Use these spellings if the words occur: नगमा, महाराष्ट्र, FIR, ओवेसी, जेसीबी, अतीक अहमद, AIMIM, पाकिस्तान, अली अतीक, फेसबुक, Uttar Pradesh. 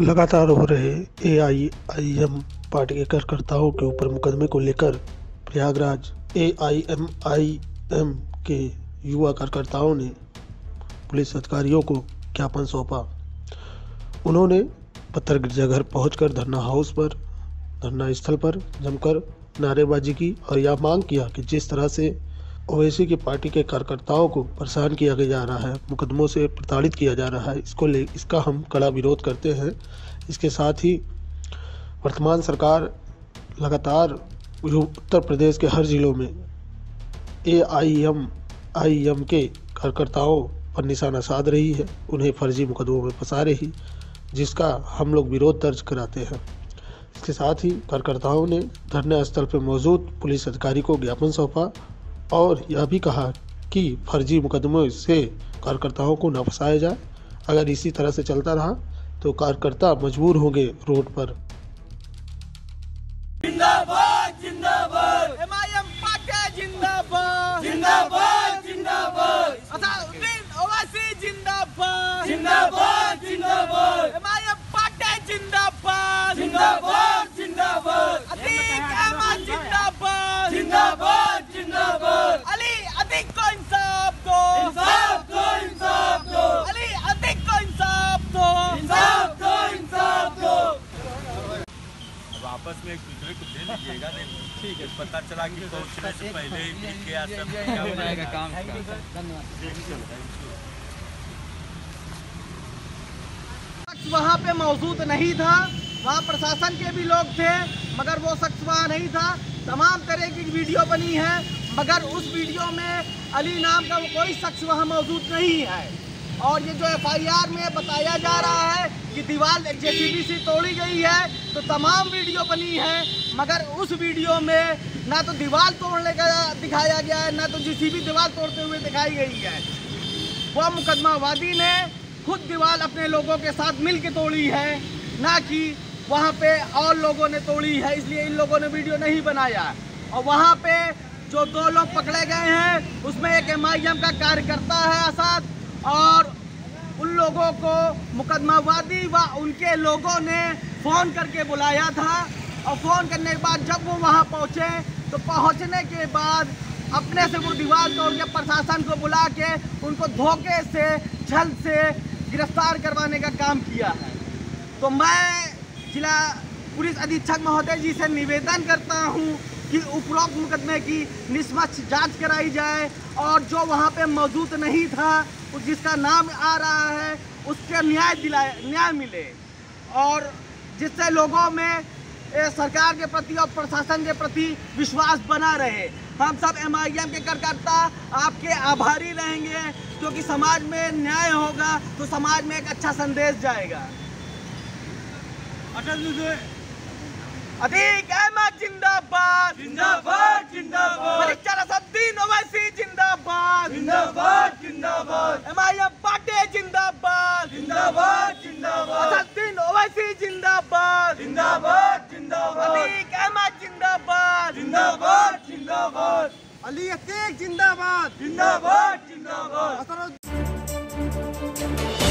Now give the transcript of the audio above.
लगातार हो रहे AIIM पार्टी के कार्यकर्ताओं के ऊपर मुकदमे को लेकर प्रयागराज AIMIM के युवा कार्यकर्ताओं ने पुलिस अधिकारियों को ज्ञापन सौंपा। उन्होंने पत्थर गिरजाघर पहुंचकर धरना हाउस पर धरना स्थल पर जमकर नारेबाजी की और यह मांग किया कि जिस तरह से ओवेसी की पार्टी के कार्यकर्ताओं को परेशान किया जा रहा है, मुकदमों से प्रताड़ित किया जा रहा है, इसका हम कड़ा विरोध करते हैं। इसके साथ ही वर्तमान सरकार लगातार उत्तर प्रदेश के हर जिलों में AIMIM के कार्यकर्ताओं पर निशाना साध रही है, उन्हें फर्जी मुकदमों में फंसा रही, जिसका हम लोग विरोध दर्ज कराते हैं। इसके साथ ही कार्यकर्ताओं ने धरना स्थल पर मौजूद पुलिस अधिकारी को ज्ञापन सौंपा और यह भी कहा कि फर्जी मुकदमों से कार्यकर्ताओं को न फंसाया जाए। अगर इसी तरह से चलता रहा तो कार्यकर्ता मजबूर होंगे रोड पर। जिंदाबाद जिंदाबाद एमआईएम पार्टी जिंदाबाद जिंदाबाद जिंदाबाद ओवेसी जिंदाबाद जिंदाबाद जिंदाबाद एमआईएम पार्टी जिंदाबाद जिंदाबाद जिंदाबाद जिंदाबाद जिंदाबाद जिंदाबाद अली अतीक को इंसाफ दो इंसाफ दो इंसाफ दो अली अतीक को इंसाफ दो इंसाफ दो इंसाफ दो। वापस में एक दूसरे को दे दीजिएगा, ठीक है। पता चला कि पहुंचने से पहले ही मिल गया, सब हो जाएगा काम। धन्यवाद। वहाँ पे मौजूद नहीं था, वहाँ प्रशासन के भी लोग थे मगर वो शख्स वहाँ नहीं था। तमाम तरह की वीडियो बनी है मगर उस वीडियो में अली नाम का कोई शख्स वहाँ मौजूद नहीं है। और ये जो FIR में बताया जा रहा है कि दीवार जेसीबी से तोड़ी गई है, तो तमाम वीडियो बनी है मगर उस वीडियो में ना तो दीवार तोड़ने का दिखाया गया है, ना तो जेसीबी दीवार तोड़ते हुए दिखाई गई है। वह मुकदमावादी ने खुद दीवार अपने लोगों के साथ मिल के तोड़ी है, ना कि वहाँ पे और लोगों ने तोड़ी है, इसलिए इन लोगों ने वीडियो नहीं बनाया। और वहाँ पे जो 2 लोग पकड़े गए हैं उसमें एक MIM का कार्यकर्ता है आसाद, और उन लोगों को मुकदमावादी व उनके लोगों ने फ़ोन करके बुलाया था। और फ़ोन करने के बाद जब वो वहाँ पहुँचे तो पहुँचने के बाद अपने से वो दीवार तोड़ के प्रशासन को बुला के उनको धोखे से छल से गिरफ्तार करवाने का काम किया है। तो मैं जिला पुलिस अधीक्षक महोदय जी से निवेदन करता हूं कि उपरोक्त मुकदमे की निष्पक्ष जांच कराई जाए और जो वहां पे मौजूद नहीं था जिसका नाम आ रहा है उसके न्याय मिले, और जिससे लोगों में सरकार के प्रति और प्रशासन के प्रति विश्वास बना रहे। हम सब MIM के कार्यकर्ता आपके आभारी रहेंगे, क्योंकि समाज में न्याय होगा तो समाज में एक अच्छा संदेश जाएगा। अतीक अहमद जिंदाबाद जिंदाबाद जिंदाबाद ओवैसी जिंदाबाद जिंदाबाद जिंदाबाद MIM पार्टी जिंदाबाद जिंदाबाद जिंदाबाद ओवैसी जिंदाबाद जिंदाबाद जिंदाबाद अतीक अहमद जिंदाबाद जिंदाबाद जिंदाबाद अली अतीक जिंदाबाद जिंदाबाद जिंदाबाद।